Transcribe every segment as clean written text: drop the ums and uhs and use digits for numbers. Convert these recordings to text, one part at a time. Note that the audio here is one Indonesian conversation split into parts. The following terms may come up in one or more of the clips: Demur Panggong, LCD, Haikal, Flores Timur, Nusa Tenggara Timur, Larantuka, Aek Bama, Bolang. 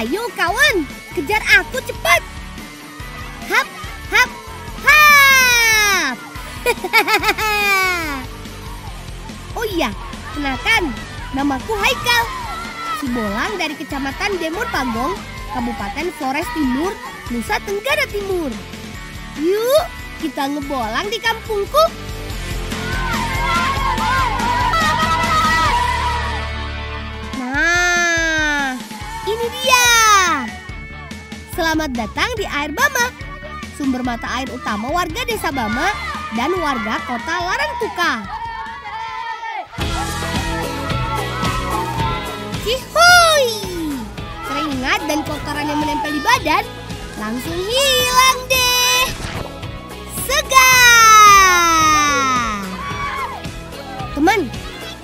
Ayo kawan, kejar aku cepat. Hap, hap, hap. Oh iya, kenalkan, namaku Haikal. Si Bolang dari Kecamatan Demur Panggong, Kabupaten Flores Timur, Nusa Tenggara Timur. Yuk, kita ngebolang di kampungku. Nah, ini dia. Selamat datang di Aek Bama, sumber mata air utama warga Desa Bama dan warga Kota Larantuka. Cihuy! Keringat dan kotoran yang menempel di badan langsung hilang deh. Segar! Teman,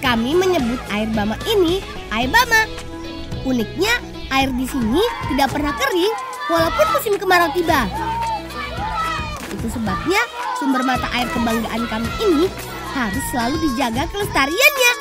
kami menyebut Aek Bama ini Aek Bama. Uniknya, air di sini tidak pernah kering walaupun musim kemarau tiba. Itu sebabnya sumber mata air kebanggaan kami ini harus selalu dijaga kelestariannya.